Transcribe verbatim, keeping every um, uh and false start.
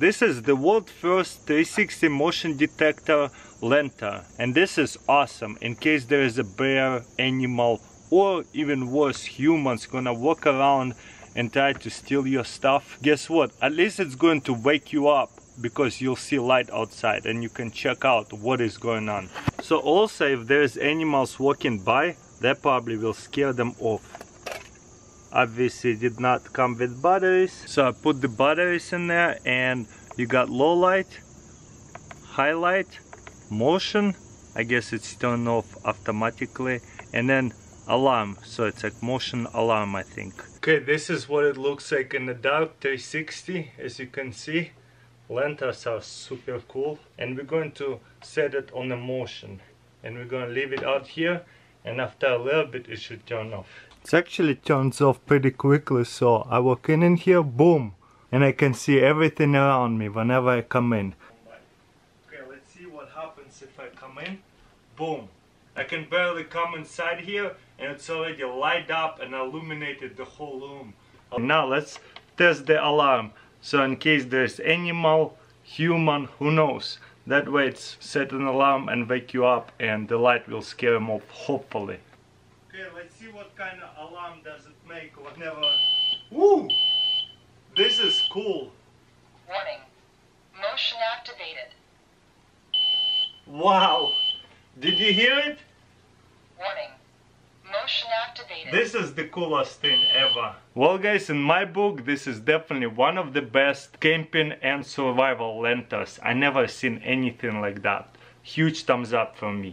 This is the world first three sixty motion detector lantern, and this is awesome in case there is a bear, animal, or even worse, humans gonna walk around and try to steal your stuff. Guess what? At least it's going to wake you up, because you'll see light outside and you can check out what is going on. So also, if there's animals walking by, that probably will scare them off. Obviously it did not come with batteries, so I put the batteries in there, and you got low light, high light, motion, I guess it's turned off automatically, and then alarm, so it's like motion alarm, I think. Okay, this is what it looks like in the dark three sixty. As you can see, lanterns are super cool, and we're going to set it on the motion, and we're going to leave it out here, and after a little bit it should turn off. It actually turns off pretty quickly, so I walk in in here, boom, and I can see everything around me whenever I come in. Okay, let's see what happens if I come in. Boom, I can barely come inside here, and it's already light up and illuminated the whole room. Now let's test the alarm. So in case there's animal, human, who knows. That way it's set an alarm and wake you up, and the light will scare them off, hopefully. Okay, let's see what kind of alarm does it make whenever... Woo! This is cool. Warning. Motion activated. Wow! Did you hear it? Warning. Motion activated. This is the coolest thing ever. Well guys, in my book this is definitely one of the best camping and survival lanterns. I never seen anything like that. Huge thumbs up from me.